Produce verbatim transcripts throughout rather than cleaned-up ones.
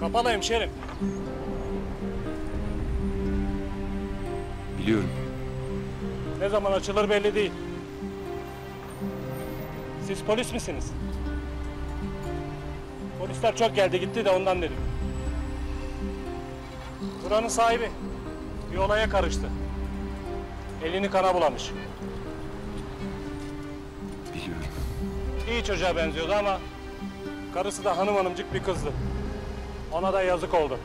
Kapalı hemşerim. Biliyorum. Ne zaman açılır belli değil. Siz polis misiniz? Polisler çok geldi gitti de ondan dedim. Buranın sahibi bir olaya karıştı. Elini kana bulamış. Biliyorum. İyi çocuğa benziyordu ama karısı da hanım hanımcık bir kızdı. Ona da yazık oldu.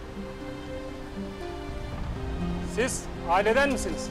Siz aileden misiniz?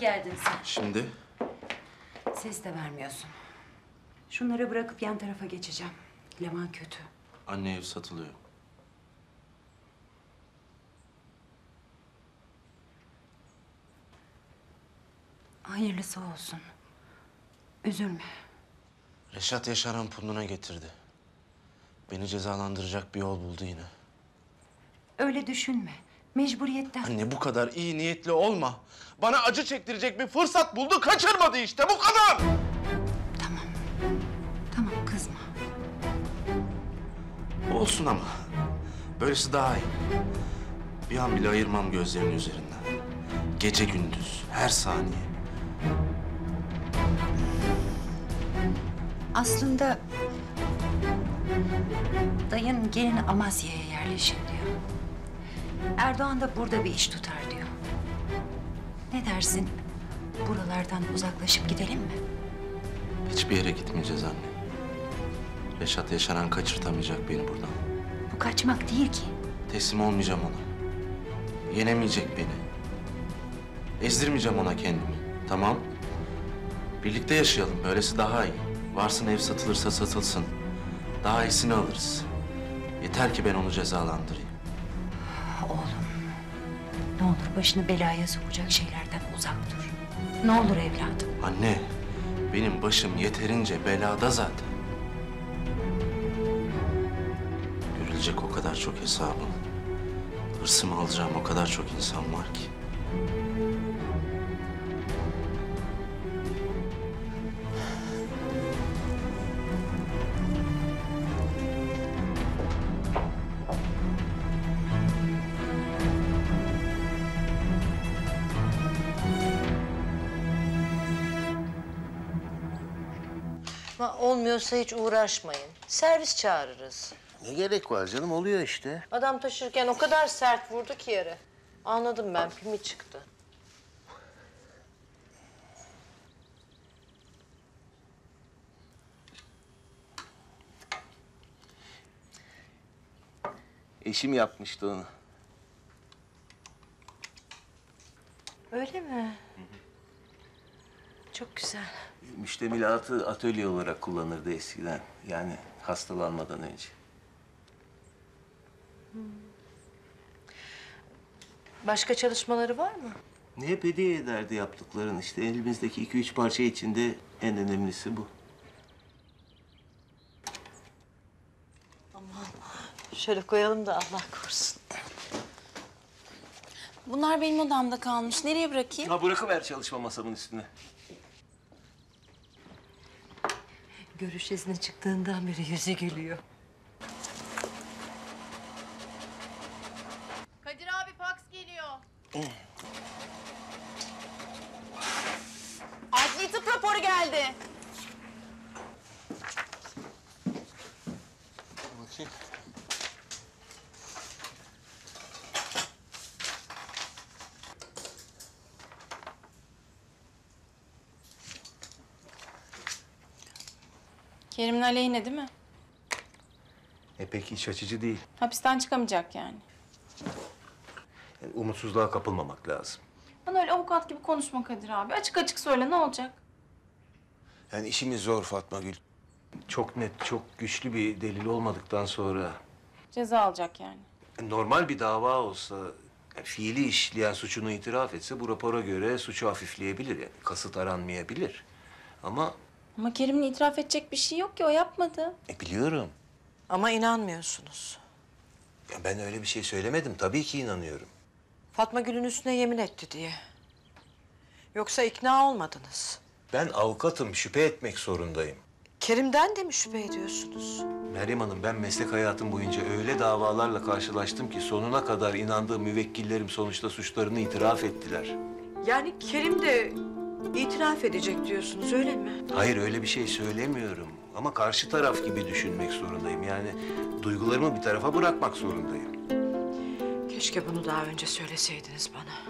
Geldin sen. Şimdi? Ses de vermiyorsun. Şunları bırakıp yan tarafa geçeceğim. Leman kötü. Anne, ev satılıyor. Hayırlısı olsun. Üzülme. Reşat Yaşaran punduna getirdi. Beni cezalandıracak bir yol buldu yine. Öyle düşünme. Mecburiyetten. Anne, bu kadar iyi niyetli olma. Bana acı çektirecek bir fırsat buldu, kaçırmadı işte. Bu kadar! Tamam. Tamam, kızma. Olsun ama. Böylesi daha iyi. Bir an bile ayırmam gözlerinin üzerinden. Gece gündüz, her saniye. Aslında... dayın gelin Amasya'ya yerleşin diyor. Erdoğan da burada bir iş tutar diyor. Ne dersin? Buralardan uzaklaşıp gidelim mi? Hiçbir yere gitmeyeceğiz anne. Reşat Yaşaran kaçırtamayacak beni buradan. Bu kaçmak değil ki. Teslim olmayacağım ona. Yenemeyecek beni. Ezdirmeyeceğim ona kendimi. Tamam. Birlikte yaşayalım. Böylesi daha iyi. Varsın ev satılırsa satılsın. Daha iyisini alırız. Yeter ki ben onu cezalandırayım. Oğlum, ne olur başını belaya sokacak şeylerden uzak dur. Ne olur evladım. Anne, benim başım yeterince belada zaten. Görülecek o kadar çok hesabım. Hırsımı alacağım o kadar çok insan var ki. Olmuyorsa hiç uğraşmayın. Servis çağırırız. Ne gerek var canım? Oluyor işte. Adam taşırken o kadar sert vurdu ki yere. Anladım ben, pimi çıktı. Eşim yapmıştı onu. Öyle mi? Hı hı. Çok güzel. Müştemilatı atölye olarak kullanırdı eskiden. Yani hastalanmadan önce. Hmm. Başka çalışmaları var mı? Ne hep hediye ederdi yaptıkların. İşte elimizdeki iki üç parça içinde en önemlisi bu. Aman. Şöyle koyalım da Allah korusun. Bunlar benim odamda kalmış. Nereye bırakayım? Ha, bırakıver çalışma masamın üstüne. Görüş izni çıktığından beri yüzü gülüyor. Kadir abi fax geliyor. Oh. Adli tıp raporu geldi. Bakayım. Kerim'in aleyhine değil mi? E pek iç açıcı değil. Hapisten çıkamayacak yani. Yani umutsuzluğa kapılmamak lazım. Bana öyle avukat gibi konuşma Kadir abi. Açık açık söyle, ne olacak? Yani işimiz zor Fatma Gül. Çok net, çok güçlü bir delil olmadıktan sonra... Ceza alacak yani. Normal bir dava olsa, yani fiili işleyen suçunu itiraf etse bu rapora göre suçu hafifleyebilir. Yani kasıt aranmayabilir. Ama... Ama Kerim'in itiraf edecek bir şey yok ki, o yapmadı. E biliyorum. Ama inanmıyorsunuz. Ya ben öyle bir şey söylemedim, tabii ki inanıyorum. Fatma Gül'ün üstüne yemin etti diye. Yoksa ikna olmadınız. Ben avukatım, şüphe etmek zorundayım. Kerim'den de mi şüphe ediyorsunuz? Meryem Hanım, ben meslek hayatım boyunca öyle davalarla karşılaştım ki... ...sonuna kadar inandığım müvekkillerim sonuçta suçlarını itiraf ettiler. Yani Kerim de... İtiraf edecek diyorsunuz, öyle mi? Hayır, öyle bir şey söylemiyorum. Ama karşı taraf gibi düşünmek zorundayım. Yani duygularımı bir tarafa bırakmak zorundayım. Keşke bunu daha önce söyleseydiniz bana.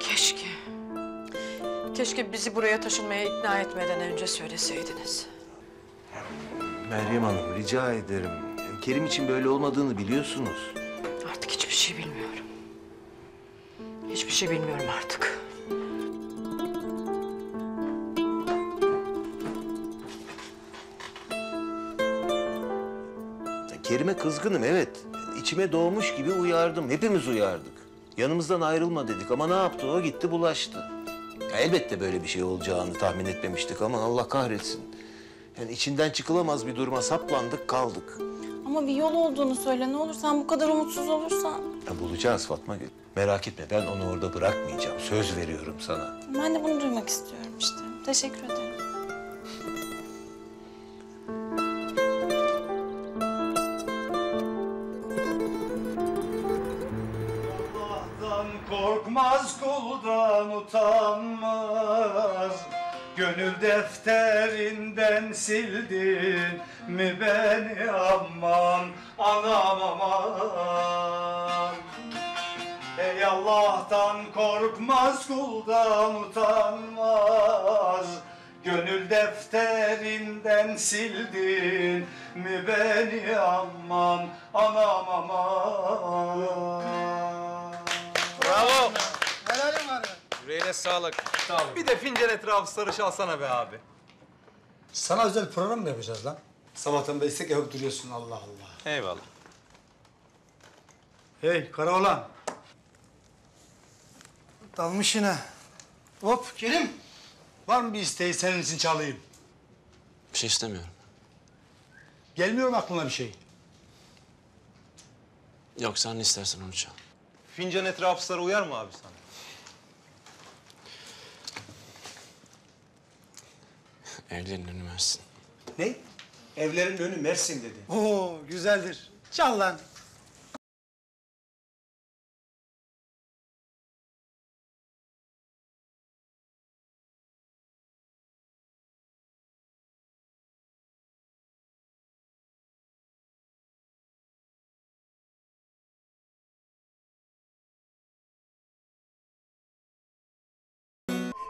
Keşke. Keşke bizi buraya taşınmaya ikna etmeden önce söyleseydiniz. Meryem Hanım, rica ederim. Kerim için böyle olmadığını biliyorsunuz. Artık hiçbir şey bilmiyorum. Hiçbir şey bilmiyorum artık. Kerim'e kızgınım, evet. İçime doğmuş gibi uyardım, hepimiz uyardık. Yanımızdan ayrılma dedik ama ne yaptı o? Gitti bulaştı. Ya elbette böyle bir şey olacağını tahmin etmemiştik ama Allah kahretsin. Yani içinden çıkılamaz bir duruma saplandık, kaldık. Ama bir yol olduğunu söyle, ne olur sen bu kadar umutsuz olursan. Ya bulacağız Fatma Gül. Merak etme, ben onu orada bırakmayacağım, söz veriyorum sana. Ben de bunu duymak istiyorum işte. Teşekkür ederim. Korkmaz, kuldan utanmaz. Gönül defterinden sildin mi beni aman, anam aman. Ey Allah'tan korkmaz, kuldan utanmaz. Gönül defterinden sildin mi beni aman, anam aman. Bravo. Helalim var ya. Yüreğine sağlık. Sağ bir de fincan etrafı sarışı alsana be abi. Sana özel program mı yapacağız lan? Sabahtan beri istek yapıp duruyorsun, Allah Allah. Eyvallah. Hey Karaoğlan. Dalmış yine. Hop Kerim. Var mı bir isteği senin için çalayım? Bir şey istemiyorum. Gelmiyor mu aklına bir şey? Yok, sen ne istersen onu çal. Fincan etrafı sarı uyar mı abi sana? Evlerin önü Mersin. Ne? Evlerin önü Mersin dedi. Oo, güzeldir. Çal lan.